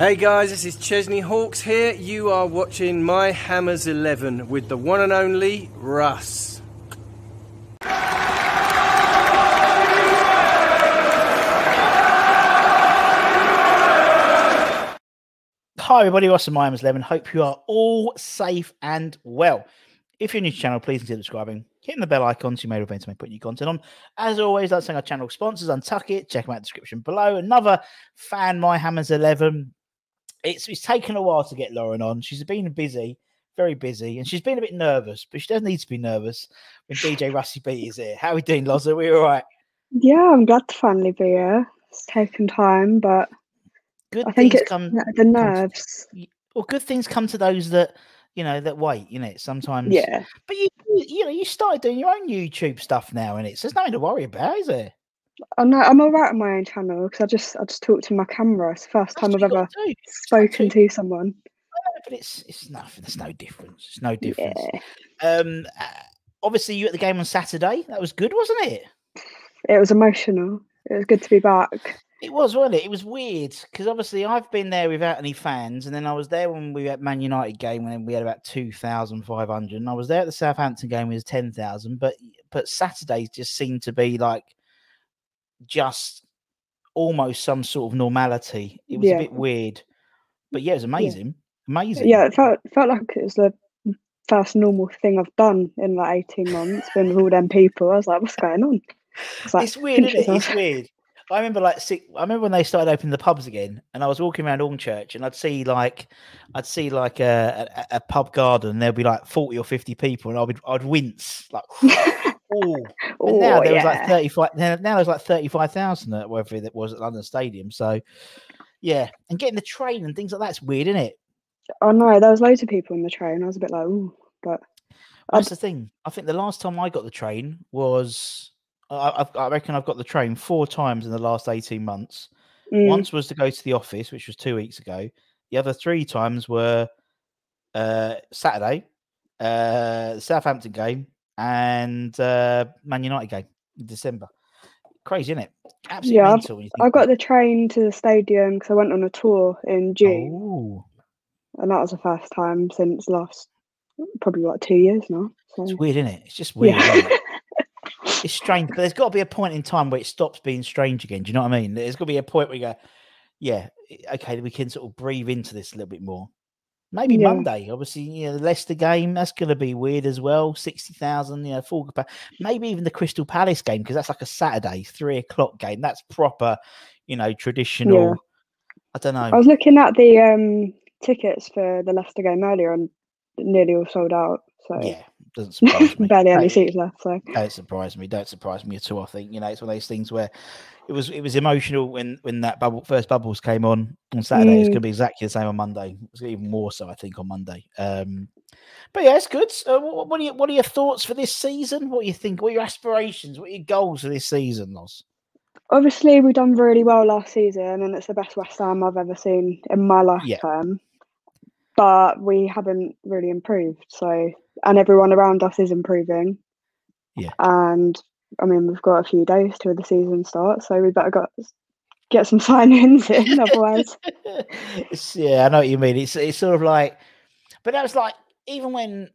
Hey guys, this is Chesney Hawks here. You are watching My Hammers 11 with the one and only Russ. Hi everybody, Ross and My Hammers 11. Hope you are all safe and well. If you're new to the channel, please consider subscribing, hitting the bell icon so you may prevent me putting new content on. As always, like saying our channel sponsors, Untuck It, check them out in the description below. Another fan, My Hammers 11. It's taken a while to get Lauren on. She's been busy, very busy, and she's been a bit nervous, but she doesn't need to be nervous when DJ Rusty B is here. How are we doing, Lozza? Are we all right? Yeah, I'm glad to finally be here. It's taken time, but... good things come to those that that wait, sometimes. Yeah. But you started doing your own YouTube stuff now, and there's nothing to worry about, is there? I'm all right on my own channel because I just talk to my camera. It's the first time I've ever spoken to someone. But it's nothing. There's no difference. It's no difference. Yeah. Obviously you at the game on Saturday. That was good, wasn't it? It was emotional. It was good to be back. It was, wasn't it? It was weird because obviously I've been there without any fans, and then I was there when we were at Man United game when we had about 2,500, and I was there at the Southampton game with 10,000. But Saturdays just seemed to be like just almost some sort of normality. It was a bit weird, but yeah, it was amazing, amazing. Yeah, it felt like it was the first normal thing I've done in like 18 months. Been with all them people, I was like, what's going on? It's weird, isn't it? It's weird. I remember when they started opening the pubs again, and I was walking around Ormchurch, and I'd see like a pub garden, and there'd be like 40 or 50 people, and I'd wince like now there's like 35,000 at wherever it was at London Stadium. So yeah, and getting the train and things like that's weird, isn't it? I know there was loads of people in the train. I was a bit like, ooh, but that's the thing. I think the last time I got the train was I reckon I've got the train 4 times in the last 18 months. Once was to go to the office, which was 2 weeks ago. The other 3 times were Saturday, the Southampton game, and Man United game in December. Crazy, isn't it? Absolutely mental when you think I got the train to the stadium because I went on a tour in June. Ooh. And that was the first time since last, probably like 2 years now. So. It's weird, isn't it? It's just weird. Yeah. It's strange, but there's got to be a point in time where it stops being strange again. Do you know what I mean? There's got to be a point where you go, yeah, okay, we can sort of breathe into this a little bit more. Maybe Monday, obviously, the Leicester game, that's going to be weird as well. 60,000, full capacity. Maybe even the Crystal Palace game, because that's like a Saturday, 3 o'clock game. That's proper, traditional. Yeah. I don't know. I was looking at the tickets for the Leicester game earlier and nearly all sold out. So yeah. Doesn't surprise me. Barely any seats left, so don't surprise me. Don't surprise me at all. I think it's one of those things where it was emotional when that first bubbles came on Saturday. It's going to be exactly the same on Monday. It's even more so, I think, on Monday. But yeah, it's good. What are your thoughts for this season? What do you think? What are your aspirations? What are your goals for this season, Loz? Obviously, we've done really well last season, and it's the best West Ham I've ever seen in my lifetime. Yeah. But we haven't really improved, so. And everyone around us is improving. Yeah. And, I mean, we've got a few days till the season starts, so we better get some sign-ins in, otherwise. Yeah, I know what you mean. It's sort of like... But that was like, even when,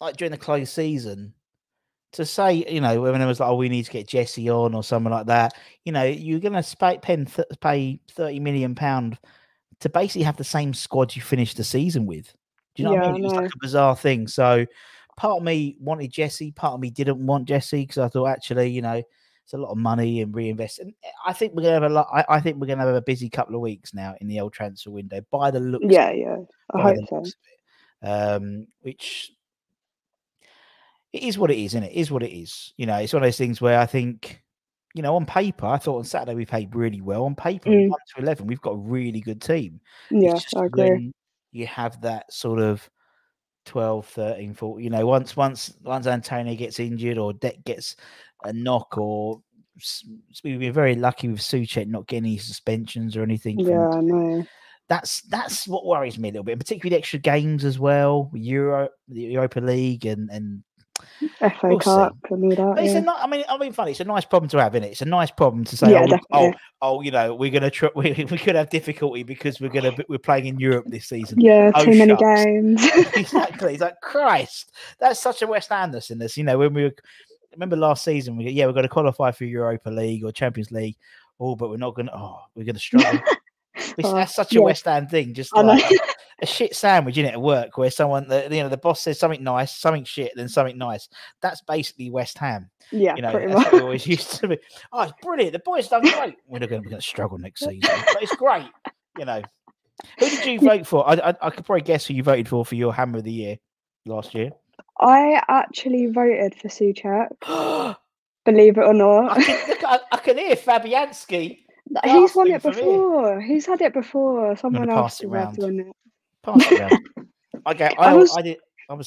like, during the close season, to say, when it was like, oh, we need to get Jesse on or someone like that, you're going to pay £30 million to basically have the same squad you finished the season with. Do you know what I mean? It was like a bizarre thing. So part of me wanted Jesse, part of me didn't want Jesse because I thought actually, it's a lot of money and reinvest. And I think we're gonna have a busy couple of weeks now in the old transfer window by the looks. Yeah, yeah. I hope so. Which it is what it is, isn't it? It is what it is. It's one of those things where I think, on paper, I thought on Saturday we played really well. On paper, 1 to 11, we've got a really good team. Yeah, I agree. You have that sort of 12, 13, 14, once Antonio gets injured or Deck gets a knock, or we've been very lucky with Suchet not getting any suspensions or anything. Yeah, I know. That's what worries me a little bit, and particularly the extra games as well, the Europa League and FA Cup and all that. But it's I mean, funny. It's a nice problem to have, isn't it? It's a nice problem to say, you know, we're gonna we could have difficulty because we're playing in Europe this season. Yeah, too many games. Exactly. It's like, Christ, that's such a West Hamness in this. You know, when we were, remember last season, we we're going to qualify for Europa League or Champions League. Oh, but we're not going to. Oh, we're going to struggle. That's such a West Ham thing. Just like a shit sandwich, isn't it, at work, where someone, you know, the boss says something nice, something shit, then something nice. That's basically West Ham. Yeah, you know, that's what we always used to be. Oh, it's brilliant. The boys done great. We're not going to struggle next season, but it's great. You know, who did you vote for? I could probably guess who you voted for your Hammer of the Year last year. I actually voted for Souček. Believe it or not, I can hear Fabianski. He's won it before. He's had it before. Someone else has won it. Pass it around. I was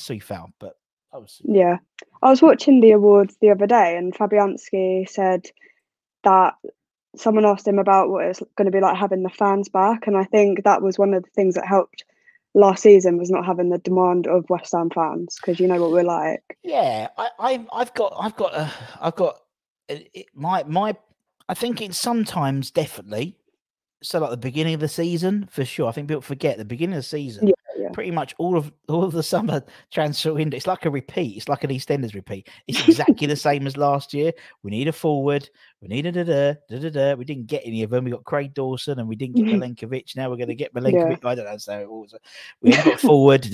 Souček, but I was. Yeah, I was watching the awards the other day, and Fabianski said that someone asked him about what it's going to be like having the fans back, and I think that was one of the things that helped last season, was not having the demand of West Ham fans, because you know what we're like. Yeah, I think it's sometimes definitely so, like the beginning of the season for sure. I think people forget the beginning of the season. Yeah, yeah. Pretty much all of the summer transfer window. It's like a repeat. It's like an EastEnders repeat. It's exactly the same as last year. We need a forward. We need a We didn't get any of them. We got Craig Dawson and we didn't get Milenkovic. Now we're going to get Milenkovic. Yeah. I don't know. So we got forward.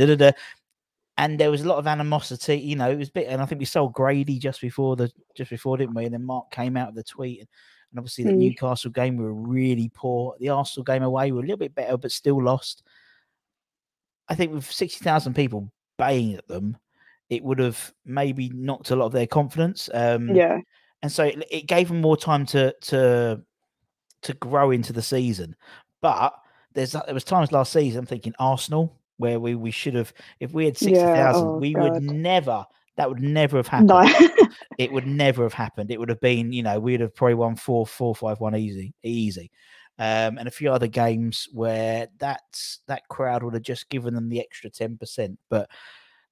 And there was a lot of animosity. You know, it was a bit. And I think we sold Grady just before, didn't we? And then Mark came out of the tweet. And obviously, the Newcastle game, we were really poor. The Arsenal game away, we were a little bit better, but still lost. I think with 60,000 people baying at them, it would have maybe knocked a lot of their confidence. And so it gave them more time to grow into the season. But there was times last season, I'm thinking Arsenal, where we should have, if we had 60,000, that would never have happened. No. It would never have happened. It would have been, you know, we'd have probably won 4-5-1 easy. And a few other games where that crowd would have just given them the extra 10%. But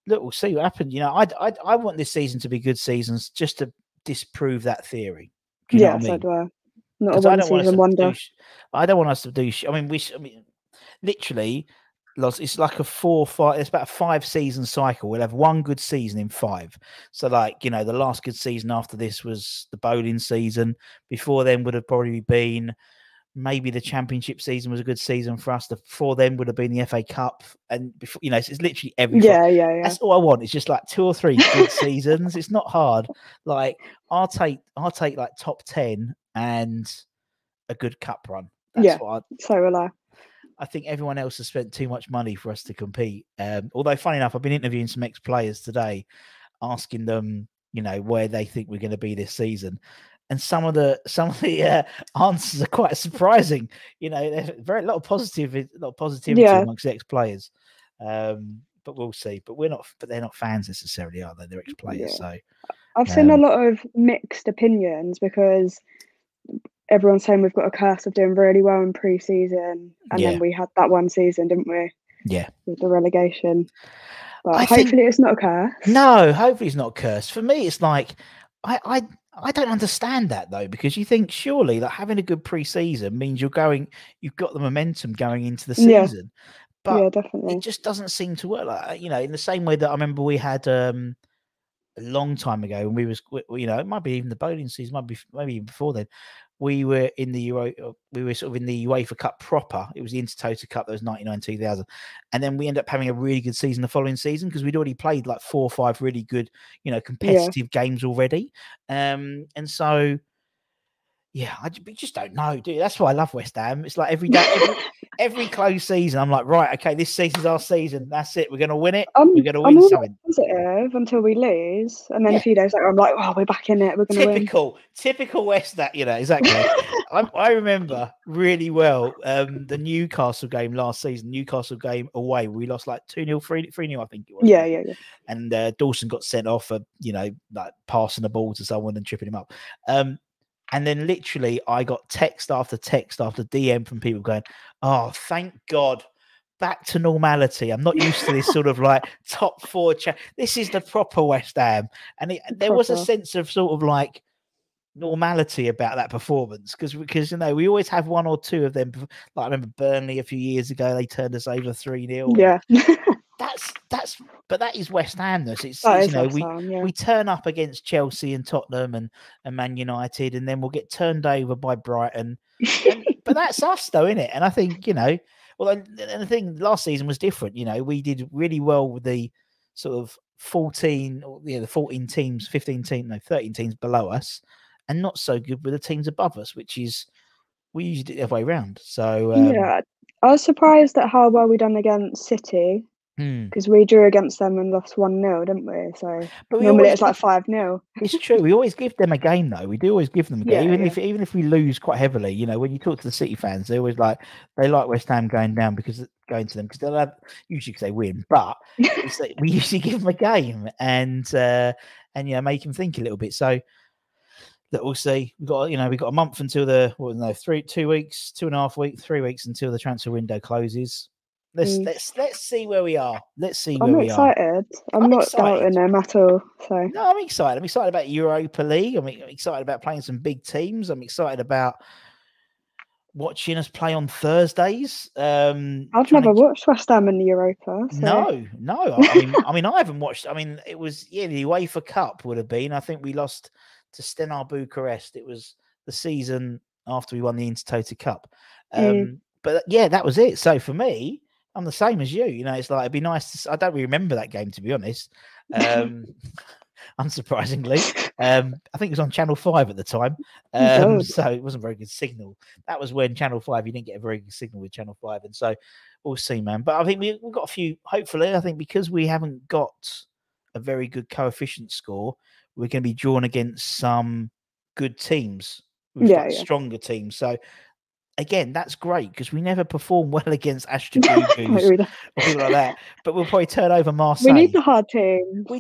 look, we'll see what happens. You know, I want this season to be good seasons just to disprove that theory. Do you know what I mean? Not a one-season wonder. I don't want us to do. I mean, literally. It's like a 4-5. It's about a 5-season cycle. We'll have one good season in 5. So, like, you know, the last good season after this was the bowling season. Before then would have probably been maybe the championship season was a good season for us. Before then would have been the FA Cup, and before, you know, it's literally everything. Yeah. That's all I want. It's just like 2 or 3 good seasons. It's not hard. Like I'll take like top 10 and a good cup run. That's what so will I. I think everyone else has spent too much money for us to compete. Although, funny enough, I've been interviewing some ex-players today, asking them, you know, where they think we're going to be this season, and some of the answers are quite surprising. You know, there's a lot of positivity amongst ex-players. But we'll see. But they're not fans necessarily, are they? They're ex-players. Yeah. So I've seen a lot of mixed opinions because everyone's saying we've got a curse of doing really well in pre-season, and then we had that one season, didn't we? Yeah, with the relegation. But hopefully it's not a curse. No, hopefully it's not a curse. For me, it's like I don't understand that though, because you think surely that having a good pre-season means you've got the momentum going into the season. Yeah. But definitely, it just doesn't seem to work. Like, you know, in the same way that I remember we had a long time ago when you know, it might be even the bowling season, might be maybe even before then. We were in the we were sort of in the UEFA Cup proper. It was the Intertoto Cup that was 99-2000, and then we ended up having a really good season the following season because we'd already played like 4 or 5 really good, you know, competitive games already. And so, yeah, we just don't know, dude. That's why I love West Ham. It's like every day, every close season, I'm like, right, okay, this season's our season. That's it. We're gonna win it. We're gonna win something. Positive until we lose, and then a few days later, I'm like, oh, we're back in it. We're gonna win. Typical West. That, you know, exactly. I remember really well the Newcastle game last season. Newcastle game away, we lost like 2-0, 3-0, I think it was. Yeah. And Dawson got sent off for, you know, like passing the ball to someone and tripping him up. And then literally I got text after DM from people going, oh, thank God. back to normality. I'm not used to this sort of like top four. This is the proper West Ham. And there was a sense of sort of like normality about that performance, because you know we always have one or two of them. Like I remember Burnley a few years ago, they turned us over 3-0. Yeah. But that is West Hamness. We turn up against Chelsea and Tottenham and Man United, and then we'll get turned over by Brighton. But that's us, though, isn't it? And I think, you know, well, and the thing last season was different. You know, we did really well with the sort of 13 teams below us, and not so good with the teams above us, which is we usually do it the other way around. So yeah, I was surprised at how well we done against City. Because we drew against them and lost 1-0, didn't we? So normally it's like 5-0. It's true. We always give them a game, though. We do always give them a game, even if we lose quite heavily. You know, when you talk to the City fans, they always like West Ham going down because they'll have usually because they win, but it's like, we usually give them a game and you know make them think a little bit. So that we'll see. We've got a month until the 3 weeks until the transfer window closes. Let's see where we are. Let's see where we are. I'm not doubting them at all. So no, I'm excited. I'm excited about Europa League. I'm excited about playing some big teams. I'm excited about watching us play on Thursdays. I've never watched West Ham in the Europa. So. No. I haven't watched. I mean, it was the UEFA Cup would have been. I think we lost to Steaua Bucharest. It was the season after we won the Intertoto Cup. But yeah, that was it. So for me, I'm the same as you. You know, it's like it'd be nice to. I don't really remember that game, to be honest. Unsurprisingly, I think it was on Channel 5 at the time, so it wasn't a very good signal. That was when Channel 5 you didn't get a very good signal with Channel 5, and so we'll see, man. But I think we've got a few. Hopefully, I think because we haven't got a very good coefficient score, we're going to be drawn against some good teams, stronger teams. So. Again, that's great because we never perform well against Astra Giurgiu or people like that. But we'll probably turn over Marseille. We need the hard teams. We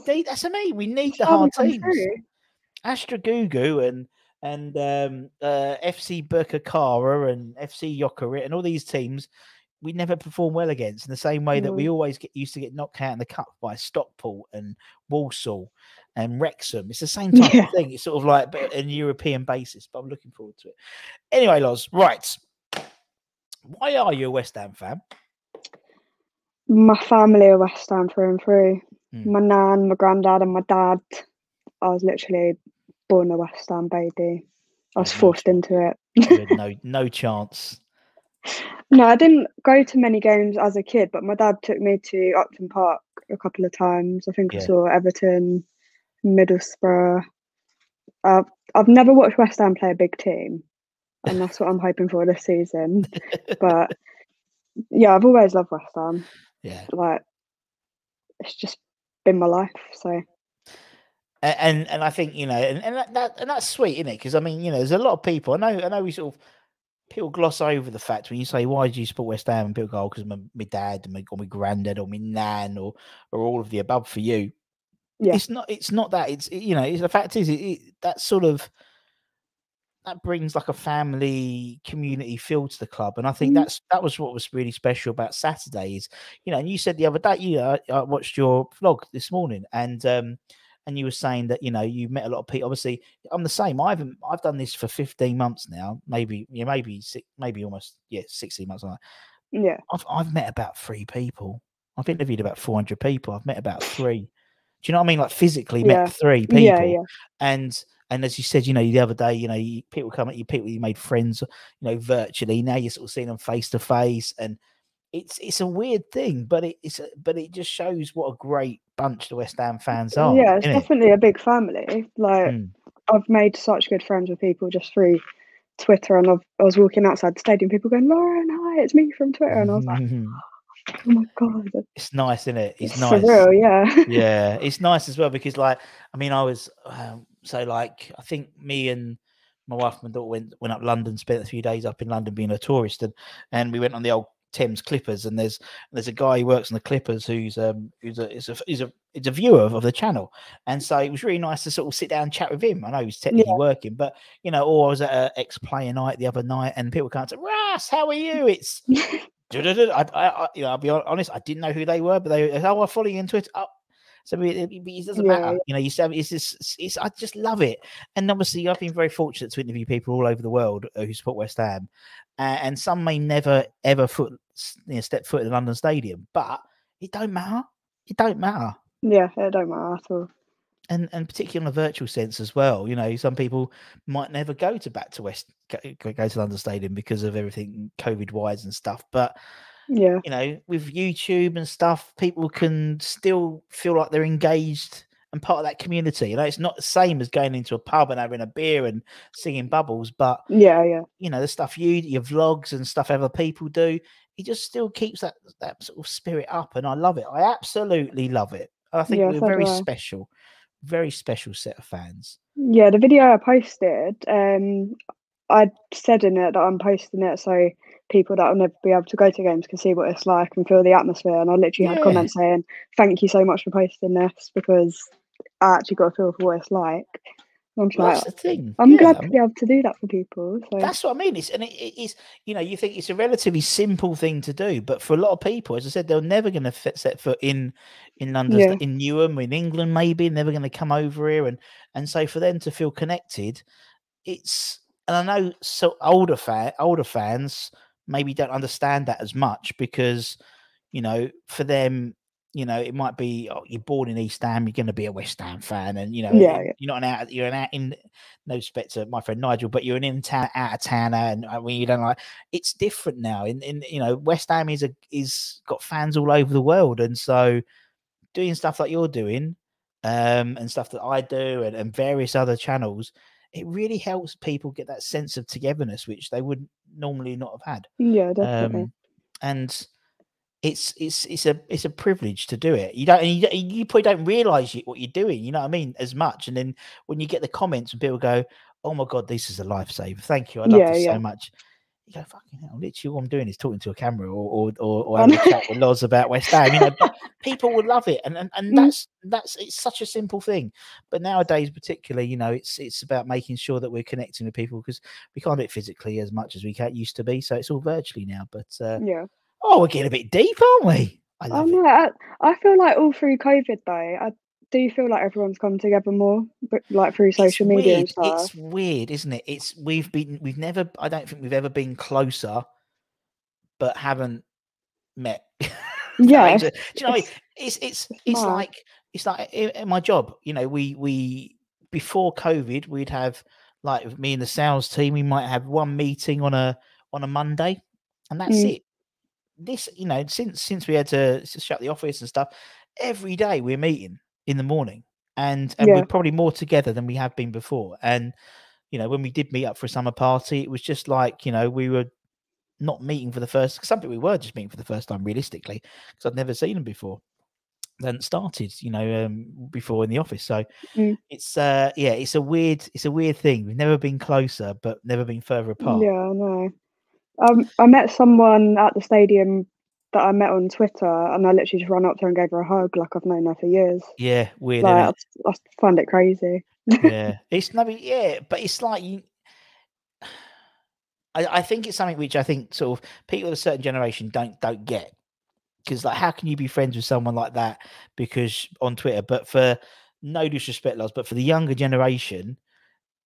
need the hard teams. Astra Giurgiu and FC Burkakara and FC Jokerit and all these teams we never perform well against in the same way that we always used to get knocked out in the cup by Stockport and Walsall and Wrexham. It's the same type of thing. It's sort of like an European basis, but I'm looking forward to it. Anyway, Loz, right. Why are you a West Ham fan? My family are West Ham through and through. My nan, my granddad and my dad. I was literally born a West Ham baby. I was forced into it. No chance. No, I didn't go to many games as a kid, but my dad took me to Upton Park a couple of times. I think I saw Everton, Middlesbrough. I've never watched West Ham play a big team, and that's what I'm hoping for this season. But yeah, I've always loved West Ham. Yeah, like it's just been my life. So, and I think that's sweet, isn't it? Because I mean, there's a lot of people. I know we sort of. People gloss over the fact when you say, why do you support West Ham? And people go, because my dad or my granddad or my nan or all of the above for you. Yeah. It's not that. The fact is that sort of that brings like a family community feel to the club. And I think that was what was really special about Saturday is, and you said the other day, I watched your vlog this morning and you were saying that you've met a lot of people. Obviously, I'm the same. I've done this for 15 months now, maybe 16 months. Like that. Yeah, I've met about 3 people. I've interviewed about 400 people. I've met about 3. Do you know what I mean? Like physically met 3 people. Yeah, yeah. And as you said, the other day, people come at you, people you made friends, virtually. Now you're sort of seeing them face to face, and it's a weird thing, but it just shows what a great bunch the West Ham fans are. Yeah, it's definitely a big family. Like I've made such good friends with people just through Twitter, and I was walking outside the stadium, people going, "Lauren, hi, it's me from Twitter," and I was like, "Oh my god!" It's nice, isn't it? It's nice, for real, yeah. Yeah, it's nice as well because, I was I think me and my wife and my daughter went up London, spent a few days up in London being a tourist, and we went on the old Thames Clippers, and there's a guy who works on the Clippers who's a viewer of the channel, and so it was really nice to sort of sit down and chat with him. I know he's technically working, but or I was at an ex-player night the other night, and people can't say, "Russ, how are you?" It's I'll be honest, I didn't know who they were, but they I follow you on Twitter. Oh. So it doesn't matter, you know. You said it's just, I just love it, and obviously I've been very fortunate to interview people all over the world who support West Ham, and some may never ever step foot in the London Stadium, but it don't matter. It don't matter. Yeah, it don't matter at all. And particularly in a virtual sense as well. You know, some people might never go go to London Stadium because of everything COVID wise and stuff, but. Yeah, you know, with YouTube and stuff, people can still feel like they're engaged and part of that community. You know, it's not the same as going into a pub and having a beer and singing bubbles, but yeah, you know, the stuff your vlogs and stuff other people do, it just still keeps that sort of spirit up, and I love it. I absolutely love it. I think we're very special set of fans. Yeah, the video I posted, I said in it that I'm posting it so people that will never be able to go to games can see what it's like and feel the atmosphere. And I literally had comments saying, "Thank you so much for posting this because I actually got a feel for what it's like." And I'm like, that's the thing. I'm glad to be able to do that for people. So. That's what I mean. It is. You know, you think it's a relatively simple thing to do, but for a lot of people, as I said, they're never going to set foot in London, in Newham, in England, maybe never going to come over here, and so for them to feel connected, it's. And I know so older fans maybe don't understand that as much because, you know, for them, you know, it might be you're born in East Ham, you're going to be a West Ham fan, and you know, you're not an out in no respect to my friend Nigel, but you're an in town out of towner, and you don't like it's different now. In you know, West Ham is got fans all over the world, and so doing stuff like you're doing, and stuff that I do, and various other channels. It really helps people get that sense of togetherness, which they would normally not have had. Yeah, definitely. And it's a privilege to do it. You probably don't realise what you're doing. You know what I mean? As much. And then when you get the comments and people go, "Oh my God, this is a lifesaver! Thank you, I love this so much." You go, "Fucking hell! Literally, all I'm doing is talking to a camera or having a chat with Loz about West Ham." You know, but people would love it, and that's it's such a simple thing. But nowadays, particularly, you know, it's about making sure that we're connecting with people because we can't do it physically as much as we used to be. So it's all virtually now. But oh, we're getting a bit deep, aren't we? I feel like all through COVID though, I do feel like everyone's come together more, but like through social media and stuff. It's weird, isn't it? It's we've never. I don't think we've ever been closer, but haven't met. Yeah, do you know what I mean? It's like in my job. You know, we before COVID, we'd have like me and the sales team. We might have one meeting on a Monday, and that's it. This, you know, since we had to shut the office and stuff, every day we're meeting in the morning, and we're probably more together than we have been before. And you know, when we did meet up for a summer party, it was just like, you know, we were not meeting for the first something we were just meeting for the first time realistically, because I'd never seen them before. They hadn't started, you know, before in the office. So it's it's a weird thing. We've never been closer but never been further apart. Yeah, I know. I met someone at the stadium that I met on Twitter, and I literally just ran up to her and gave her a hug, like I've known her for years. Yeah, weird. Like, I find it crazy. Yeah, but it's like I think it's something which I think sort of people of a certain generation don't get, because like, how can you be friends with someone like that because on Twitter? But for no disrespect, Loz, but for the younger generation,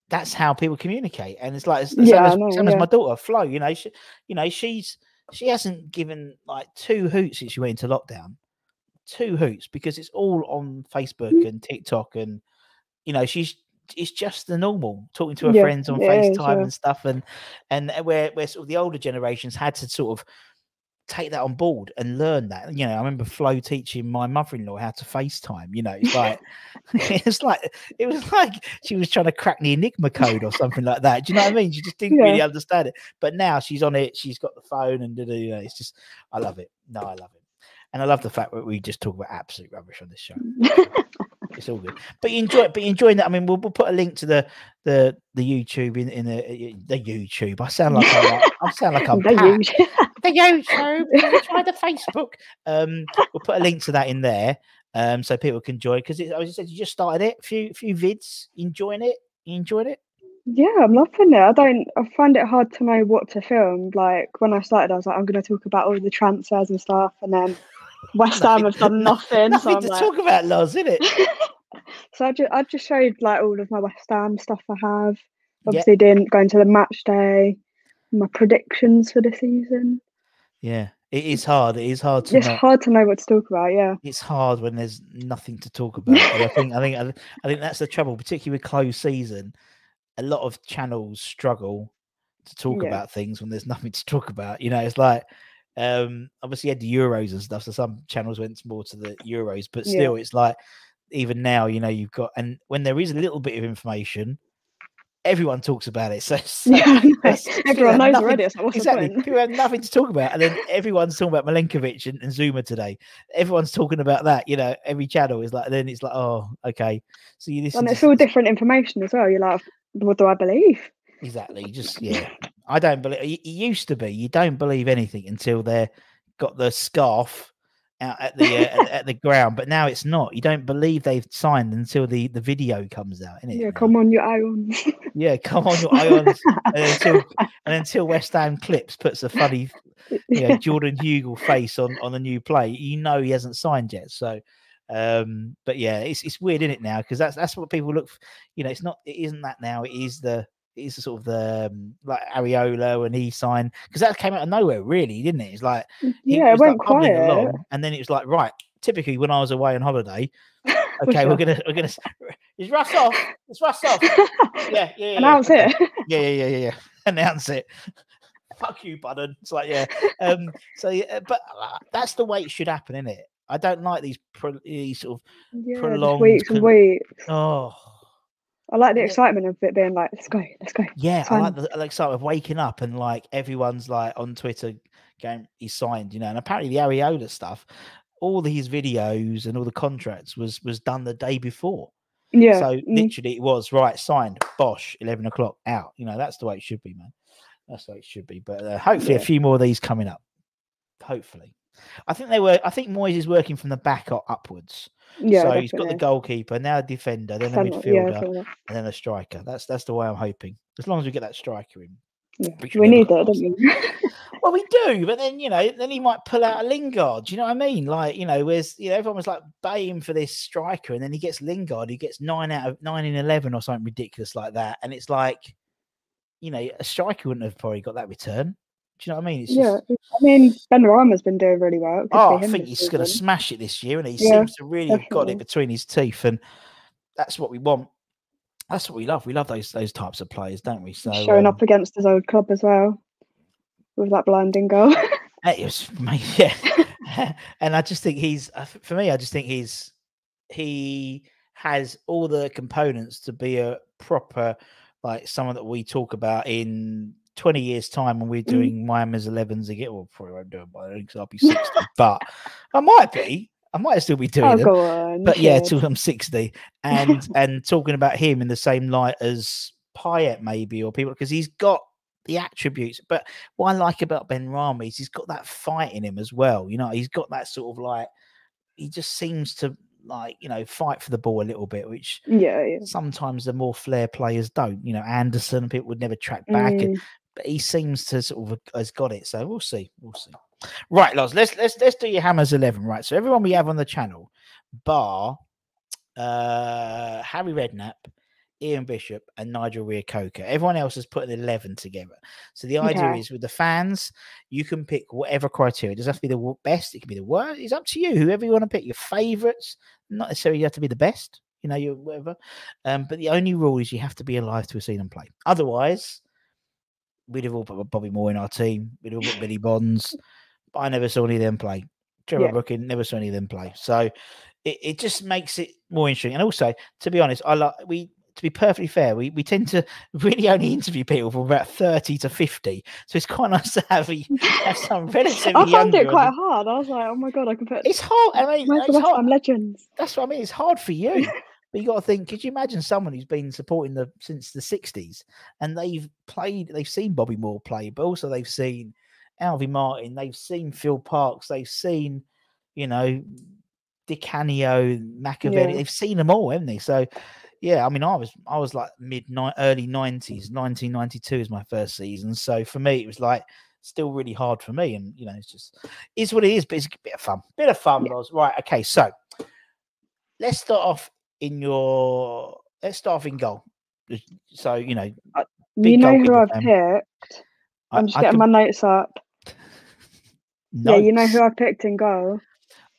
that's how people communicate, and it's like same as my daughter Flo. You know, she hasn't given like two hoots since she went into lockdown. Two hoots, because it's all on Facebook and TikTok, and you know, it's just the normal talking to her friends on FaceTime and stuff, and where sort of the older generations had to sort of take that on board and learn that. You know, I remember Flo teaching my mother-in-law how to FaceTime. You know, it's like it was like she was trying to crack the Enigma code or something like that. Do you know what I mean? She just didn't really understand it. But now she's on it, she's got the phone, and you know, it's just, I love it. No, I love it. And I love the fact that we just talk about absolute rubbish on this show. It's all good. But you enjoy it, but you're enjoying that. I mean, we'll put a link to the YouTube in the YouTube. I sound like I'm the YouTube. Try the Facebook. We'll put a link to that in there, so people can join, because as I said, you just started it. Few vids, enjoying it. Yeah, I'm loving it. I find it hard to know what to film. Like when I started, I was like, I'm going to talk about all the transfers and stuff, and then West Ham have done nothing. Nothing to talk about, Loz, isn't it? So I just showed like all of my West Ham stuff I have. Obviously, didn't go into the match day. My predictions for the season. Yeah, it is hard. It is hard to. It's hard to know what to talk about. Yeah, it's hard when there's nothing to talk about. I think that's the trouble, particularly with closed season. A lot of channels struggle to talk about things when there's nothing to talk about. You know, it's like obviously you had the Euros and stuff, so some channels went more to the Euros, but still, it's like even now, you know, you've got, and when there is a little bit of information, everyone talks about it. Everyone knows already. Exactly. People have nothing to talk about, and then everyone's talking about Milenkovic and Zuma today. Everyone's talking about that. You know, every channel is like. Then it's like, oh, okay. So you listen, and it's all different information as well. You're like, what do I believe? Exactly. I don't believe. It used to be you don't believe anything until they got the scarf out at the at the ground. But now it's not. You don't believe they've signed until the video comes out. Isn't it? Yeah, come on your Ions. Yeah, come on your Ions. and until West Ham Clips puts a funny, Jordan Hugo face on the new play, you know he hasn't signed yet. So. But yeah, it's weird, isn't it, now? Because that's what people look for. You know, it isn't that now. It is the sort of the like Areola when he signed, because that came out of nowhere, really, didn't it? It's like it went quiet, and then it was like, right. Typically, when I was away on holiday, okay, we're gonna it's Russ off. It's Russ off. Yeah. Announce it. Yeah. Announce it. Fuck you, Budden. It's like but that's the way it should happen, isn't it? I don't like these sort of prolonged weeks and weeks. Oh, I like the excitement of it being like, let's go. Yeah, I like the excitement of waking up and like everyone's like on Twitter going, he's signed, you know. And apparently the Areola stuff, all his videos and all the contracts was done the day before. Yeah. So literally it was right signed, bosh, 11 o'clock out. You know, that's the way it should be, man. That's the way it should be. But hopefully a few more of these coming up. Hopefully. I think Moyes is working from the back upwards. Yeah, so definitely. He's got the goalkeeper, now a defender, then a midfielder, and then a striker. That's the way I'm hoping. As long as we get that striker in. Yeah. We need that, don't we? Well, we do, but then, you know, then he might pull out a Lingard. Do you know what I mean? Like, you know, everyone was like baying for this striker, and then he gets Lingard, who gets 9 in 11 or something ridiculous like that. And it's like, you know, a striker wouldn't have probably got that return. Do you know what I mean? It's I mean, Benrahma's been doing really well. I think he's going to smash it this year, and he seems to really have got it between his teeth, and that's what we want. That's what we love. We love those types of players, don't we? So showing up against his old club as well with that blinding goal. It was, yeah. And I just think he has all the components to be a proper, like, someone that we talk about in 20 years' time when we're doing My Hammers 11s again. Well, probably won't do it by then because I'll be 60, but I might be. I might still be doing them. Go on, but yeah, till I'm 60. And talking about him in the same light as Payet, maybe, or people, because he's got the attributes. But what I like about Benrahma is he's got that fight in him as well. You know, he's got that sort of like, he just seems to, like, you know, fight for the ball a little bit, which sometimes the more flair players don't. You know, Anderson, people would never track back. But he seems to sort of has got it, so we'll see. Right, Loz, let's do your Hammers 11. Right, so everyone we have on the channel, bar Harry Redknapp, Ian Bishop, and Nigel Rio-Coker, everyone else has put an 11 together. So the idea is, with the fans, you can pick whatever criteria. It doesn't have to be the best; it can be the worst. It's up to you. Whoever you want to pick, your favourites, not necessarily you have to be the best. You know, you whatever. But the only rule is you have to be alive to have seen them play. Otherwise, we'd have all put Bobby Moore in our team. We'd have all put Billy Bonds. But I never saw any of them play. Trevor Brooking, never saw any of them play. So it just makes it more interesting. And also, to be honest, to be perfectly fair, we tend to really only interview people from about 30 to 50. So it's quite nice to have some relatively I found it quite hard. I was like, oh my God, I can put... It's hard. I mean, it's hard. Legends. That's what I mean. It's hard for you. But you got to think, could you imagine someone who's been supporting since the 60s, and they've seen Bobby Moore play, but also they've seen Alvy Martin, they've seen Phil Parks, they've seen, you know, Di Canio, McAvenny, they've seen them all, haven't they? So yeah, I mean, I was like early 90s, 1992 is my first season. So for me, it was like still really hard for me. And, you know, it's just, it's what it is, but it's a bit of fun. Yeah. Right. Okay. So let's start off in goal. So, you know, you know who I've picked. I'm just getting my notes up. Yeah, you know who I picked in goal.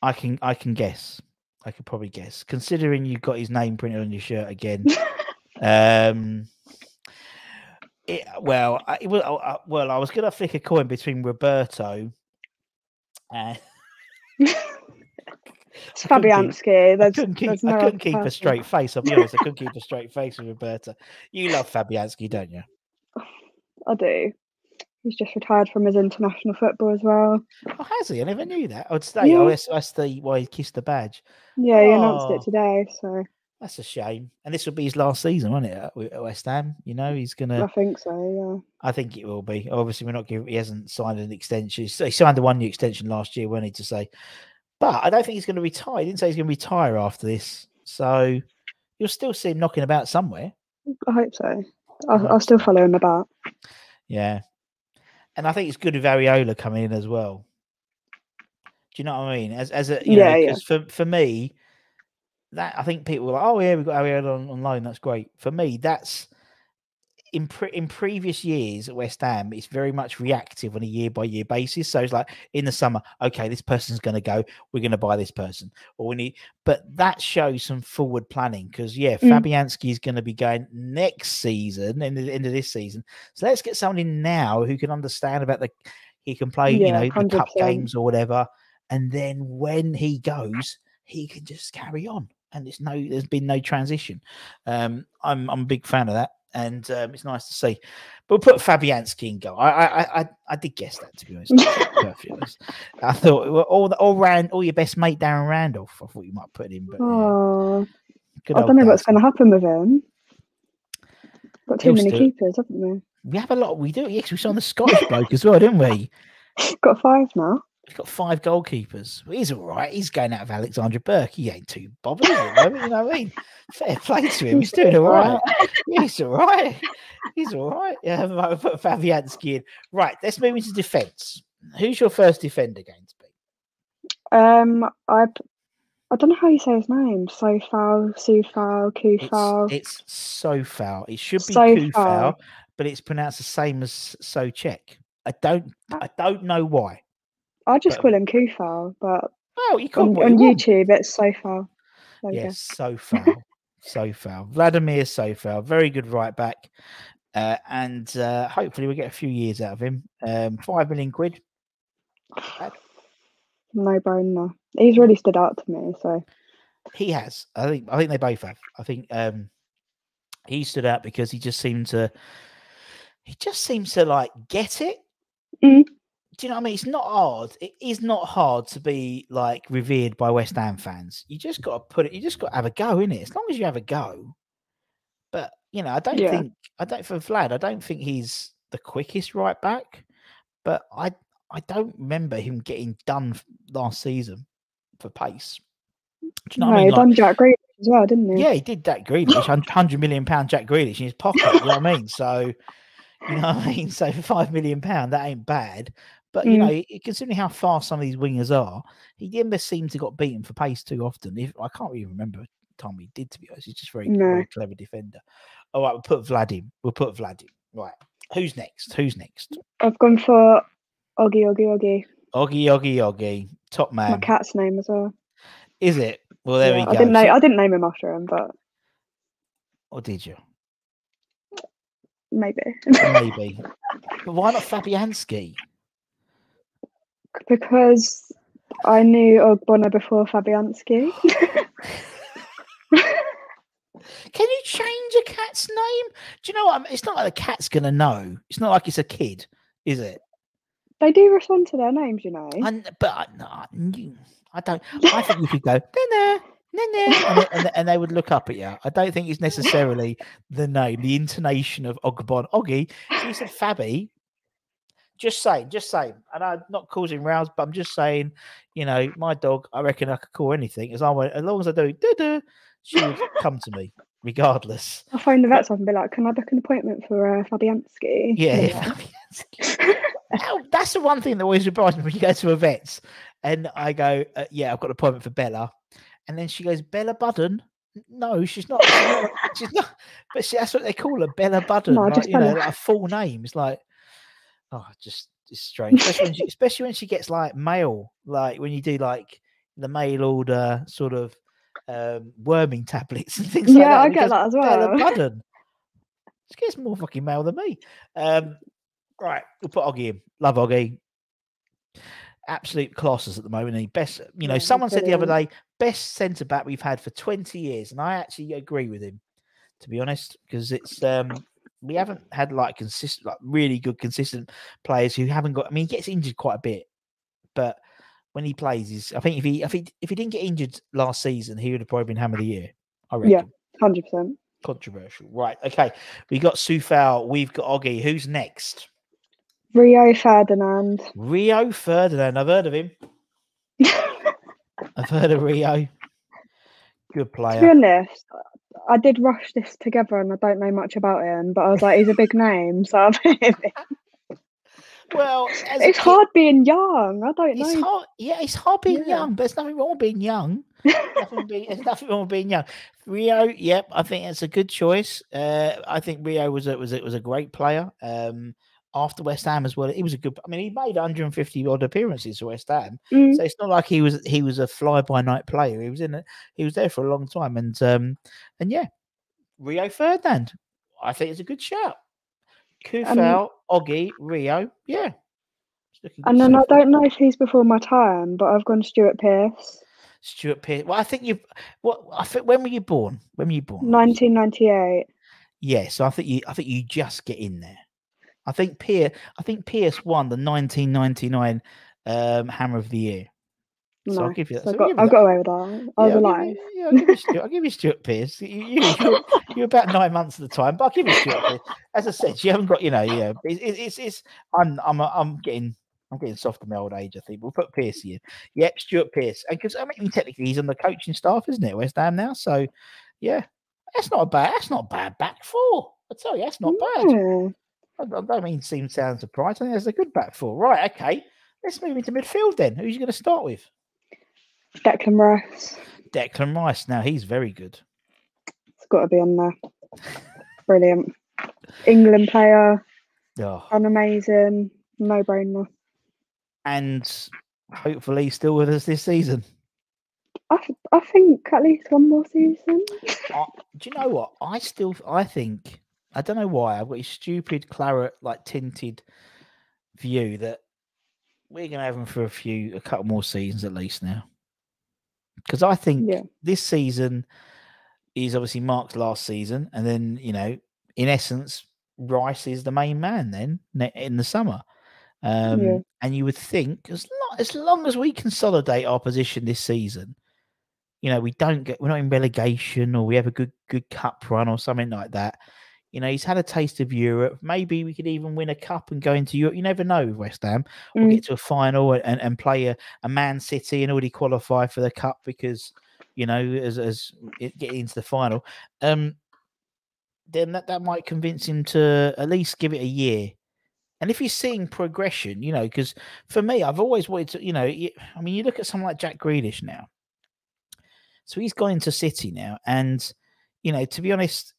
I can guess. I could probably guess, considering you've got his name printed on your shirt again. I was going to flick a coin between Roberto and it's Fabianski. I couldn't keep a straight face. I'll be honest, I couldn't keep a straight face with Roberto. You love Fabianski, don't you? I do. He's just retired from his international football as well. Oh, has he? I never knew that. I'd say, yeah. Oh, that's the why he kissed the badge. Yeah, he announced it today, so that's a shame. And this will be his last season, won't it? At West Ham, you know, he's gonna. I think so. Yeah. I think it will be. Obviously, we're not giving. He hasn't signed an extension. So he signed the one-year extension last year, weren't he? To say, but I don't think he's going to retire. He didn't say he's going to retire after this, so you'll still see him knocking about somewhere. I hope so. I'll still follow him about. Yeah. And I think it's good with Areola coming in as well. Do you know what I mean? As a, you know, for me, that I think people were like, oh yeah, we've got Areola on loan. That's great. For me, that's in previous years at West Ham, it's very much reactive on a year-by-year basis. So it's like in the summer, okay, this person's going to go. We're going to buy this person, or we need. But that shows some forward planning because Fabianski is going to be going next season, in the end of this season. So let's get someone in now who can understand about the. He can play, the cup games or whatever, and then when he goes, he can just carry on. And there's been no transition. I'm a big fan of that. And it's nice to see. But we'll put Fabianski in goal. I did guess that, to be honest. I thought all your best mate Darren Randolph. I thought you might put him. But, I don't know what's going to happen with him. Got too many keepers, haven't we? We have a lot. We do. Yes, we saw the Scottish bloke as well, didn't we? Got 5 now. He's got 5 goalkeepers. He's all right. He's going out of Alexander Burke. He ain't too bothered. You know what I mean? Fair play to him. He's doing all right. He's all right. He's all right. Yeah, I'll put Fabianski in. Right, let's move into defence. Who's your first defender going to be? I don't know how you say his name. Sofal, Sufal, Kufal. It's Sofal. It should be Kufal, but it's pronounced the same as Socek. I don't know why. I just call him Kufal, but you can't on YouTube it's Sofal. Yes, Sofal. Vladimir Sofal, very good right back, and hopefully we'll get a few years out of him. £5 million. No brainer. He's really stood out to me. So he has. I think they both have. I think he stood out because he just seems to like get it. Mm. Do you know what I mean? It's not hard. It is not hard to be like revered by West Ham fans. You just got to put it. You just got to have a go, innit? As long as you have a go. But you know, I don't think he's the quickest right back. But I don't remember him getting done last season for pace. Do you know what I mean? He done Jack Grealish as well, didn't he? Yeah, he did Jack Grealish, £100 million Jack Grealish in his pocket. You know what I mean? So you know what I mean. So for £5 million, that ain't bad. But, you know, considering how fast some of these wingers are, he never seemed to got beaten for pace too often. I can't even remember the time he did, to be honest. He's just very clever defender. All right, we'll put Vlad in. Right. Who's next? I've gone for Oggy. Top man. My cat's name as well. Is it? Well, there we go. I didn't name him after him, but... Or did you? Maybe. But why not Fabianski? Because I knew Ogbonna before Fabianski. Can you change a cat's name? Do you know what? It's not like the cat's going to know. It's not like it's a kid, is it? They do respond to their names, you know. I think you could go, no. And they would look up at you. I don't think it's necessarily the name, the intonation of Oggy. So you said Fabby. Just saying, and I'm not causing rows, but I'm just saying, you know, my dog, I reckon I could call anything as long as I do, she would come to me. regardless. I'll phone the vets up and be like, can I book an appointment for Fabianski? Yeah. Fabianski. That's the one thing that always surprised me when you go to a vet's and I go, yeah, I've got an appointment for Bella. And then she goes, Bella Budden? No, she's not. She's not. But she, that's what they call her, Bella Budden. No, like, you know, like a full name. It's like, oh, just it's strange. Especially when she gets like mail, like when you do like the mail order sort of worming tablets and things like that. Yeah, I get that as well. Bella Budden. She gets more fucking mail than me. Right, we'll put Oggy in. Love Oggy. Absolute classes at the moment. He best, you know, someone said the other day, best centre back we've had for 20 years, and I actually agree with him, to be honest, because it's we haven't had like consistent, like really good consistent players who haven't got. I mean, he gets injured quite a bit, but when he plays, is I think if he didn't get injured last season, he would have probably been Ham of the Year. I reckon. Yeah, 100%. Controversial, right? Okay, we got Soufal, we've got Oggy. Who's next? Rio Ferdinand. Rio Ferdinand. I've heard of him. I've heard of Rio. Good player. To be honest, I did rush this together and I don't know much about him, but I was like, he's a big name, so I've heard of him. Well, it's hard being young. I don't know. Hard, yeah, it's hard being young, but there's nothing wrong with being young. There's nothing wrong with being young. Rio, yep, I think that's a good choice. I think Rio was a great player. After West Ham as well, he was a good. I mean, he made 150 odd appearances for West Ham, so it's not like he was a fly by night player. He was there for a long time, and yeah, Rio Ferdinand, I think it's a good shout. Kufal, Oggy, Rio, yeah. And then I don't know if he's before my time, but I've gone Stuart Pearce. Stuart Pearce. Well, I think you. What I think. When were you born? 1998. Yeah, so I think you just get in there. I think Pierce won the 1999 Hammer of the Year. No, so I'll give you that. So I've got away with that. I was alive. I'll give you Stuart Pearce. You're about 9 months at the time, but I'll give you Stuart Pearce. As I said, you haven't got, you know, yeah. I'm getting soft in my old age, I think. We'll put Pearce in. Yep, Stuart Pearce. And because I mean, technically he's on the coaching staff, isn't it? West Ham now. So yeah. That's not a bad back four. I tell you, that's not bad. I don't mean seem sound surprised. I think that's a good back four. Right, okay. Let's move into midfield then. Who's you going to start with? Declan Rice. Declan Rice. Now, he's very good. It's got to be on there. Brilliant. England player. Oh. An amazing. No-brainer. And hopefully still with us this season. I think at least one more season. Do you know what? I think... I don't know why I've got this stupid claret like tinted view that we're going to have him for a couple more seasons at least now, because I think this season is obviously Mark's last season, and then, you know, in essence, Rice is the main man then in the summer, and you would think as long as we consolidate our position this season. You know, we're not in relegation, or we have a good cup run or something like that. You know, he's had a taste of Europe. Maybe we could even win a cup and go into Europe. You never know with West Ham. We'll get to a final and play a Man City and already qualify for the cup because, you know, as getting into the final. Then that might convince him to at least give it a year. And if he's seeing progression, you know, because for me, I've always wanted to, you know, I mean, you look at someone like Jack Grealish now. So he's gone into City now. And, you know, to be honest,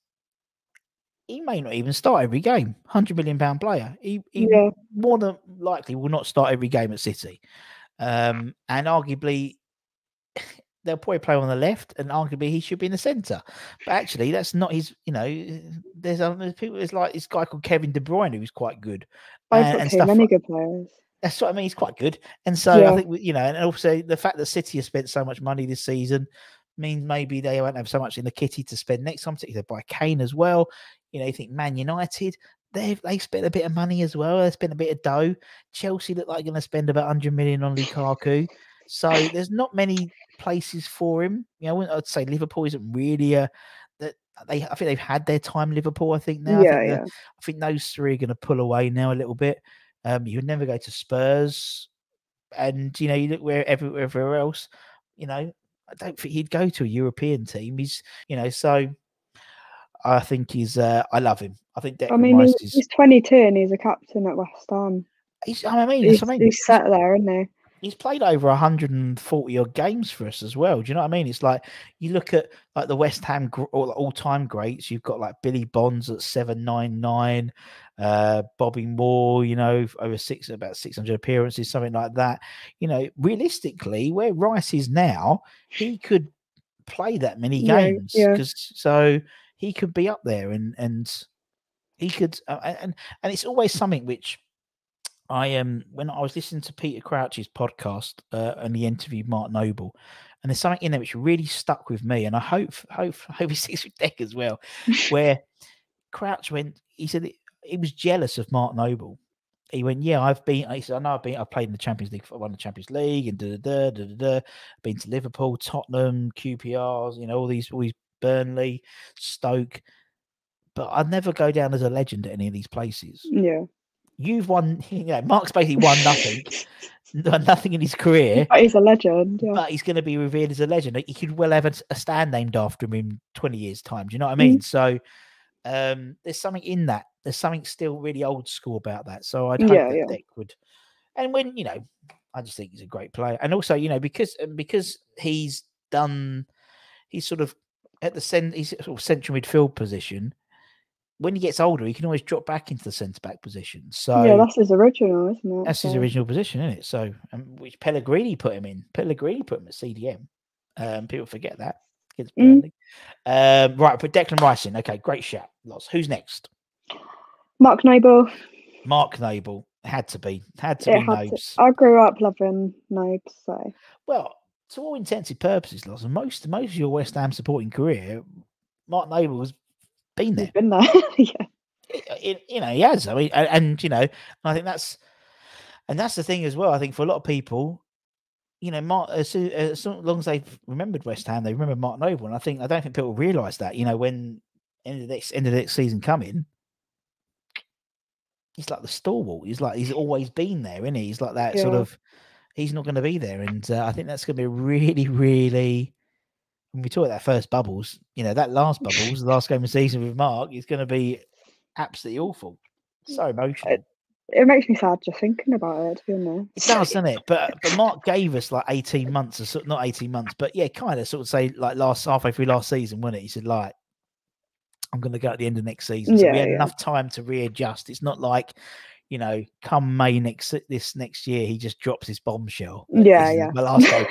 he may not even start every game. £100 million player. He more than likely will not start every game at City. And arguably, they'll probably play on the left, and arguably he should be in the centre. But actually, that's not his. You know, there's people. There's like this guy called Kevin De Bruyne who's quite good. I've got many good players. That's what I mean. He's quite good, and so I think, you know, and also the fact that City has spent so much money this season means maybe they won't have so much in the kitty to spend next time. Particularly by Kane as well. You know, you think Man United, they spent a bit of money as well. They spent a bit of dough. Chelsea look like they're going to spend about 100 million on Lukaku. So there's not many places for him. You know, I'd say Liverpool isn't really I think they've had their time, Liverpool, I think now. I think those three are going to pull away now a little bit. You would never go to Spurs. And, you know, you look everywhere else, you know, I don't think he'd go to a European team. He's, you know, so... I think he's. I love him. I think. Declan Rice he's 22 and he's a captain at West Ham. He's set there, isn't he? He's played over 140 odd games for us as well. Do you know what I mean? It's like you look at like the West Ham all-time greats. You've got like Billy Bonds at 799, Bobby Moore, you know, over about 600 appearances, something like that. You know, realistically, where Rice is now, he could play that many games so he could be up there, and he could and it's always something which. When I was listening to Peter Crouch's podcast and he interviewed Mark Noble, and there's something in there which really stuck with me, and I hope he sticks with Deck as well, where Crouch went, he said he was jealous of Mark Noble. He went, yeah, I played in the Champions League, I won the Champions League, and been to Liverpool, Tottenham, QPRs, you know, all these Burnley, Stoke, but I'd never go down as a legend at any of these places. Yeah. You've won, you know, Mark's basically won nothing, nothing in his career. But he's a legend. Yeah. But he's going to be revealed as a legend. He could well have a stand named after him in 20 years' time. Do you know what I mean? Mm. So there's something in that. There's something still really old school about that. So I'd hope that Dick would. And when, you know, I just think he's a great player. And also, you know, because he's done, he's sort of at the central midfield position. When he gets older, he can always drop back into the centre-back position. So yeah, that's his original, isn't it? That's his original position, isn't it? So, which Pellegrini put him in. Pellegrini put him at CDM. People forget that. Right, put Declan Rice in. Okay, great shout, Loz. Who's next? Mark Noble. Mark Noble. Had to be Nobes. I grew up loving Nobes, so. Well, to all intents and purposes, Loz, and most of your West Ham supporting career, Mark Noble was been there. Yeah. You know, he has. I mean, and you know, I think that's the thing as well. I think for a lot of people, you know, Mark, as long as they've remembered West Ham, they remember Mark Noble. And I don't think people realise that, you know, when end of the next season coming, he's like the stalwart. He's always been there, isn't he? He's like that sort of, he's not going to be there. And I think that's going to be really, really. When we talk about that first bubbles, you know, that last bubbles, the last game of the season with Mark is going to be absolutely awful. So emotional. It makes me sad just thinking about it, to be honest. It does, doesn't it? But Mark gave us like 18 months, or so, not 18 months, but yeah, kind of sort of say like halfway through last season, wasn't it? He said, like, I'm going to go at the end of next season. So we had enough time to readjust. It's not like, you know, come May next year, he just drops his bombshell. My last day.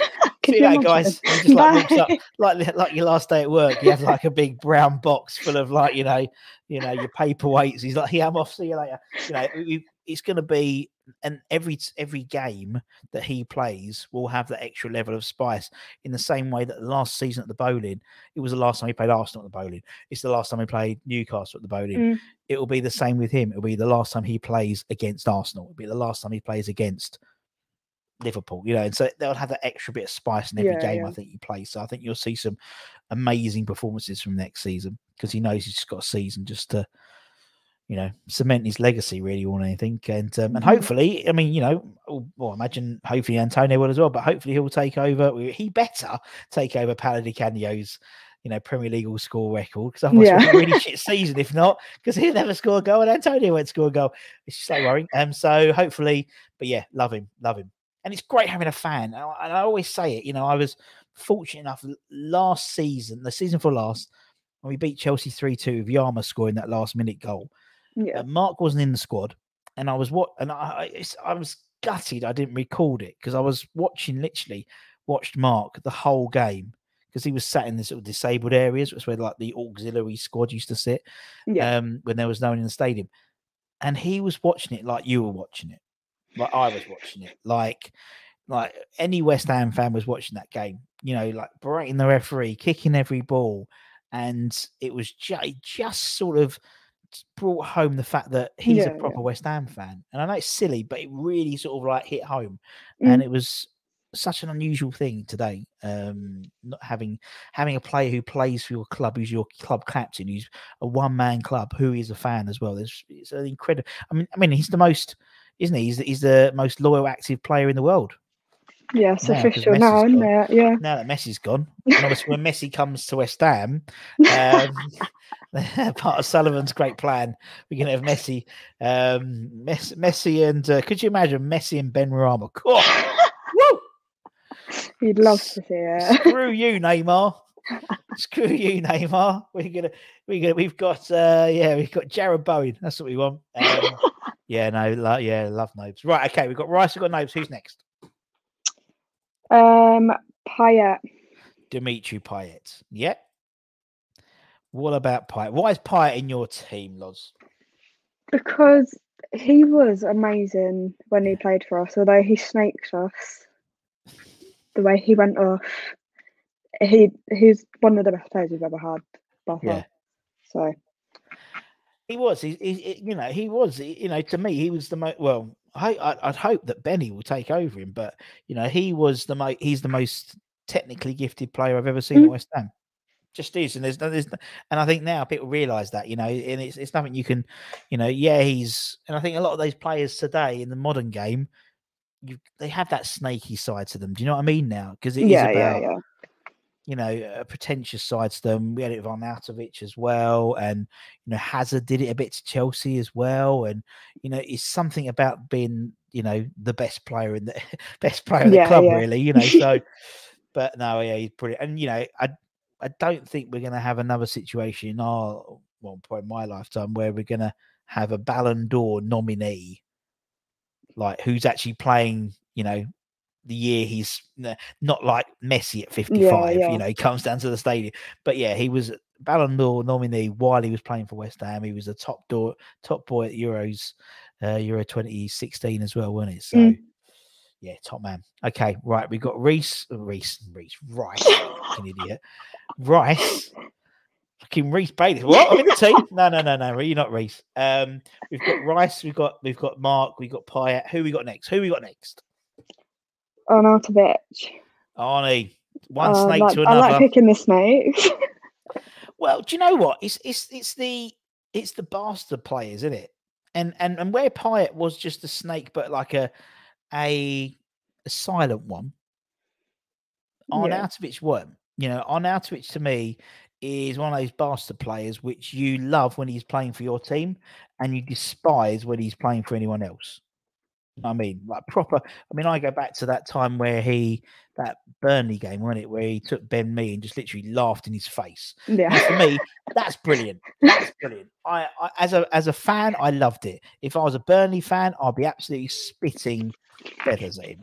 See that, guys. Just like, up, like your last day at work, you have like a big brown box full of like you know your paperweights. He's like, yeah, I'm off. See you later. You know, it's going to be, and every game that he plays will have that extra level of spice. In the same way that the last season at the Bowling, it was the last time he played Arsenal at the Bowling. It's the last time he played Newcastle at the Bowling. Mm. It will be the same with him. It'll be the last time he plays against Arsenal. It'll be the last time he plays against Liverpool, you know, and so they'll have that extra bit of spice in every game. I think you play, so I think you'll see some amazing performances from next season because he knows he's just got a season just to, you know, cement his legacy really or anything, and hopefully, I mean, you know, well, imagine hopefully Antonio will as well, but hopefully he'll take over. He better take over Paolo Di Canio's, you know, Premier League all score record, because otherwise it's a really shit season if not, because he'll never score a goal and Antonio won't score a goal. It's just so worrying. So hopefully, but yeah, love him. And it's great having a fan. And I always say it, you know, I was fortunate enough last season, the season for last, when we beat Chelsea 3-2 with Yarmouth scoring that last minute goal. Yeah. Mark wasn't in the squad. And I was gutted I didn't record it because I was watched Mark the whole game because he was sat in the sort of disabled areas, which is where like the auxiliary squad used to sit when there was no one in the stadium. And he was watching it like you were watching it. Like I was watching it, like any West Ham fan was watching that game, you know, like berating the referee, kicking every ball, and it was just sort of brought home the fact that he's a proper West Ham fan. And I know it's silly, but it really sort of like hit home, and it was such an unusual thing today. Not having a player who plays for your club, who's your club captain, who's a one-man club, who is a fan as well. It's an incredible. I mean, he's the most. Isn't he? He's the most loyal, active player in the world. Yeah, it's official now, isn't it? Yeah. Now that Messi's gone. And obviously when Messi comes to West Ham, part of Sullivan's great plan. We're going to have Messi, Messi, and could you imagine Messi and Benrahma? Cool. Woo! You'd love to hear. Screw you, Neymar. Screw you, Neymar. We've got, yeah, we've got Jared Bowen. That's what we want. Yeah, no, love Nobes. Right, okay, we've got Rice, we've got Nobes. Who's next? Payet. Dimitri Payet. Yep. What about Payet? Why is Payet in your team, Loz? Because he was amazing when he played for us, although he snaked us. The way he went off. He's one of the best players we've ever had by far. Yeah. So he was. He was, to me, he was the most, well, I'd hope that Benny will take over him, but you know, he was the most, he's the most technically gifted player I've ever seen at West Ham. Just is, and there's no, and I think now people realise that, you know, and it's nothing you can, you know, yeah, he's, and I think a lot of those players today in the modern game, they have that snaky side to them. Do you know what I mean now? Because it is about, you know, a pretentious side to them. We had it with Arnautovic as well, and you know, Hazard did it a bit to Chelsea as well, and you know, it's something about being, you know, the best player in the club, really, you know. So, but no, yeah, he's brilliant, and you know, I don't think we're going to have another situation in our, well, probably my lifetime, where we're going to have a Ballon d'Or nominee, like who's actually playing, you know, the year he's not like Messi at 55, you know, he comes down to the stadium. But yeah, he was Ballon d'Or nominee while he was playing for West Ham. He was a top boy at Euros, Euro 2016 as well, wasn't it? So yeah, top man. Okay, right, we've got Rice, an idiot. Rice, fucking Reece Bailey. What? I'm in the team? No, you're not Reece. We've got Rice, we've got Mark, we've got Payet. Who we got next? Arnautovic. Arnie, one snake to another. I like picking the snakes. Well, do you know what? It's the bastard players, isn't it? And where Payet was just a snake, but like a silent one. Arnautovic weren't. You know, Arnautovic to me is one of those bastard players which you love when he's playing for your team, and you despise when he's playing for anyone else. I mean, like proper. I mean, I go back to that time where that Burnley game, wasn't it, where he took Ben Mee and just literally laughed in his face. Yeah, and for me, that's brilliant. That's brilliant. I as a fan, I loved it. If I was a Burnley fan, I'd be absolutely spitting feathers at him.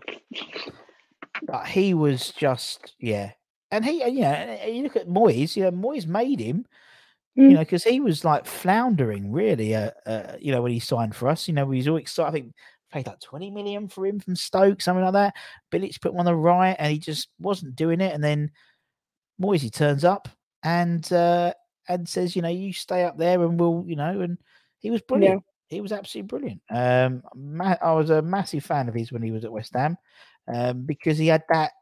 But he was just, yeah, and he, you know, you look at Moyes. You know, Moyes made him. You know, because he was like floundering, really. You know, when he signed for us, you know, he was all excited. I think paid like 20 million for him from Stoke, something like that. Bilic put him on the right, and he just wasn't doing it. And then Moyes turns up and says, you know, you stay up there, and we'll, you know, and he was brilliant. Yeah. He was absolutely brilliant. I was a massive fan of his when he was at West Ham, because he had that.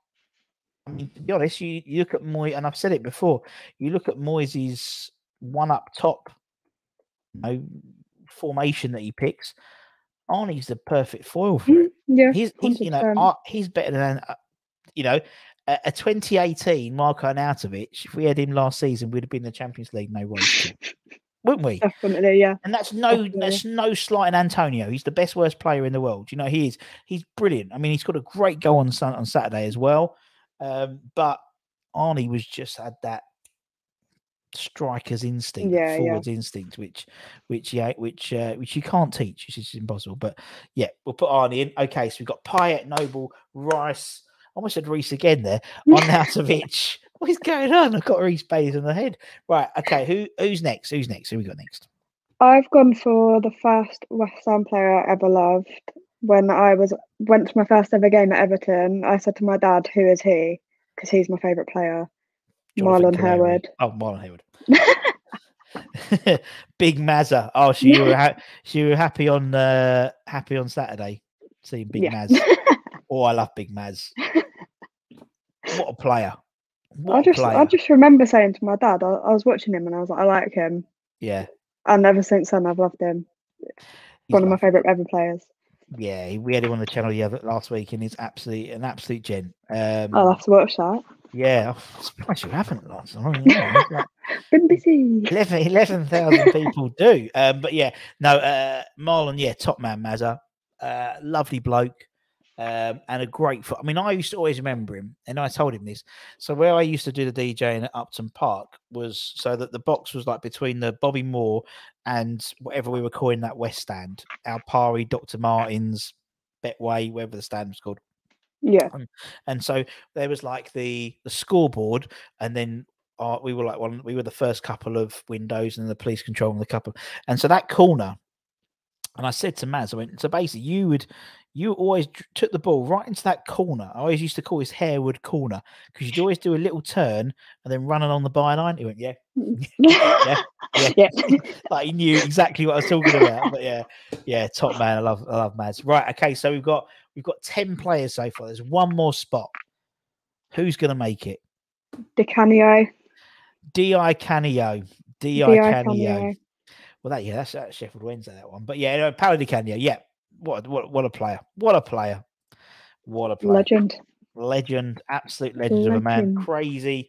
I mean, to be honest, you look at Moyes, and I've said it before. You look at Moyes' one up top, you know, formation that he picks. Arnie's the perfect foil for it. Yeah, he's you know, he's better than you know, a 2018 Mark Arnautovic. If we had him last season, we'd have been in the Champions League, no way, wouldn't we? Definitely, yeah. And that's no slight in Antonio. He's the best worst player in the world. You know, he is. He's brilliant. I mean, he's got a great goal on Saturday as well. But Arnie was just had that striker's instinct, forwards instinct, which you can't teach. It's just impossible. But yeah, we'll put Arnie in. Okay, so we've got Payet, Noble, Rice. I almost said Reece again there. Arnautovic. What is going on? I've got Reece Bays on the head. Right. Okay. Who's next? Who's next? Who we got next? I've gone for the first West Ham player I ever loved. When I went to my first ever game at Everton, I said to my dad, "Who is he?" Because he's my favourite player. Marlon Hayward. Oh, Marlon Hayward. Big Mazza. Oh, she were happy on Saturday seeing Big Maz. Oh, I love Big Maz. What a player! I just remember saying to my dad, I was watching him and I was like, I like him. Yeah. And ever since then, I've loved him. He's one of my favourite ever players. Yeah, we had him on the channel last week, and he's an absolute gent. I'll have to watch that. Yeah, I'm surprised you haven't, Lance. I mean, yeah, Been busy. 11,000 people do. But yeah, no, Marlon, yeah, top man, Mazza. Lovely bloke. And a great foot. I mean, I used to always remember him, and I told him this. So where I used to do the DJing at Upton Park was so that the box was like between the Bobby Moore and whatever we were calling that West Stand, Alpari, Dr. Martins, Betway, wherever the stand was called. Yeah. And so there was like the scoreboard, and then we were like one. We were the first couple of windows, and the police controlling the couple. And so that corner. And I said to Maz, I went, so basically you always took the ball right into that corner. I always used to call this Harewood corner, because you'd always do a little turn and then run along the byline. He went, yeah. yeah. Like he knew exactly what I was talking about. But yeah, yeah, top man. I love Maz. Right, okay, so we've got 10 players so far. There's one more spot. Who's gonna make it? Di Canio. Di Canio. Well, that, yeah, that's Sheffield Wednesday, that one. But yeah, no, Paolo Di Canio, yeah. What a player. What a player. What a player. Legend. Absolute legend of a man. Crazy,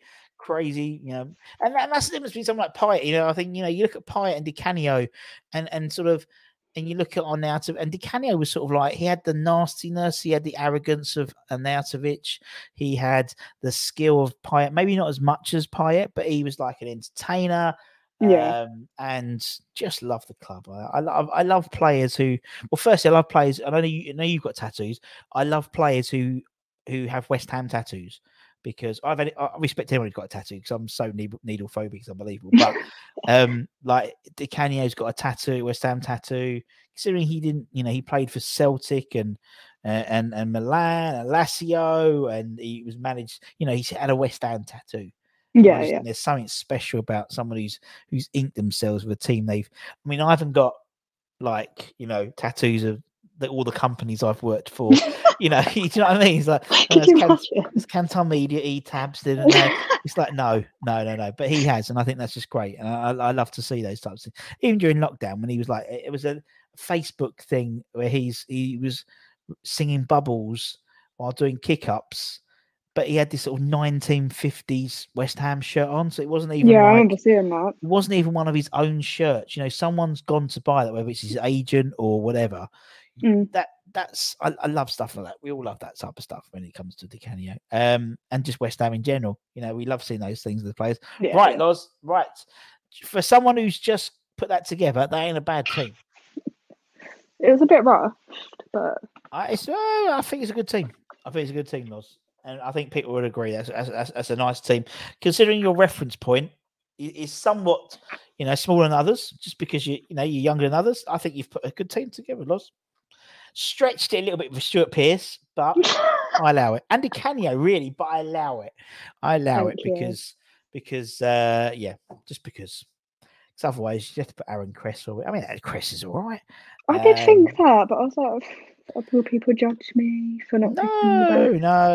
you know. And that's the difference between someone like Payet. You know, I think, you know, you look at Payet and Di Canio and sort of, and you look at Arnautovic, and Di Canio was sort of like, he had the nastiness, he had the arrogance of Arnautovic, he had the skill of Payet, maybe not as much as Payet, but he was like an entertainer. Yeah, and just love the club. I love players who. Well, firstly, I love players. And I know you've got tattoos. I love players who have West Ham tattoos, because I respect anyone who's got a tattoo, because I'm so needle phobic. It's unbelievable. But like Di Canio's got a tattoo, West Ham tattoo. Considering he didn't, you know, he played for Celtic and Milan, and Lazio, and he was managed. You know, he had a West Ham tattoo. Yeah, yeah. There's something special about someone who's inked themselves with a team they've. I mean, I haven't got, like, you know, tattoos of all the companies I've worked for. you know what I mean? It's like, it's Kantar Media, E-Tabs, didn't they? It's like, no. But he has, and I think that's just great. And I love to see those types of things. Even during lockdown, when he was like, it was a Facebook thing where he was singing Bubbles while doing kick-ups. But he had this sort of 1950s West Ham shirt on, so it wasn't even. Yeah, like, I remember seeing that. It wasn't even one of his own shirts. You know, someone's gone to buy that, whether it's his agent or whatever. Mm. I love stuff like that. We all love that type of stuff when it comes to Di Canio, and just West Ham in general. You know, we love seeing those things with the players. Yeah, right, yeah. Loz. Right, for someone who's just put that together, they ain't a bad team. It was a bit rough, but I think it's a good team. I think it's a good team, Loz. And I think people would agree that's a nice team. Considering your reference point is somewhat, you know, smaller than others, just because you're younger than others, I think you've put a good team together, Loz. Stretched it a little bit with Stuart Pearce, but I allow it. And Di Canio, really, but I allow it. Because otherwise you have to put Aaron Cress. I mean, Cress is all right. I did think that, but I was like, will people judge me for not? No,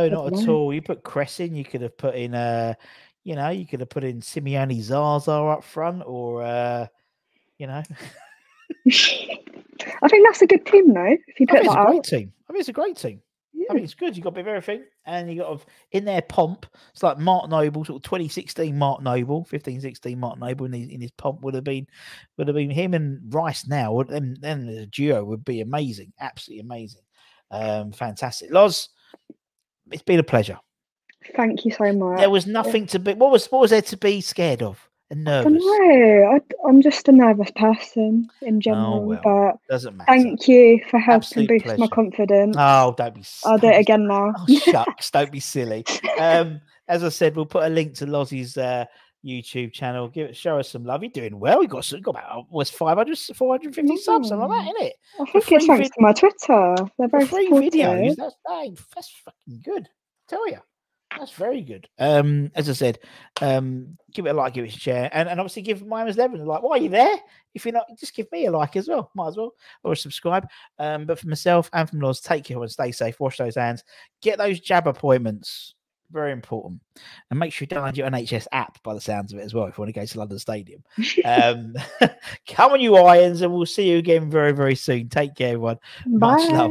not at all. You put Cress in. You could have put in, you could have put in Simeone Zaza up front, or, I think that's a good team, though. If you put that out, I think it's a great team. Yeah. I mean, it's good. You got a bit of everything, and you got in their pomp. It's like Mark Noble, sort of 2016 Mark Noble, 15-16 Mark Noble, in his pomp would have been him and Rice now. Then the duo would be amazing, absolutely amazing, fantastic. Loz, it's been a pleasure. Thank you so much. There was nothing to be. What was there to be scared of? And nervous. I don't know. I'm just a nervous person in general, but doesn't matter. Thank you for helping boost my confidence. Oh, don't be silly. I'll do it again now. Oh, shucks, don't be silly. As I said, we'll put a link to Lozzy's YouTube channel. Show us some love. You're doing well. We got about almost 450 subs, something like that, isn't it? I think it's thanks to my Twitter. They're very supportive. Videos. That's fucking good. I tell you. That's very good. As I said, give it a like, give it a share, and obviously give My Hammers 11 a like. Why are you there? If you're not, just give me a like as well. Might as well, or subscribe. But for myself and from Loz, take care and stay safe. Wash those hands. Get those jab appointments. Very important. And make sure you download your NHS app, by the sounds of it as well, if you want to go to London Stadium. Come on, you Irons, and we'll see you again very, very soon. Take care, everyone. Bye. Much love.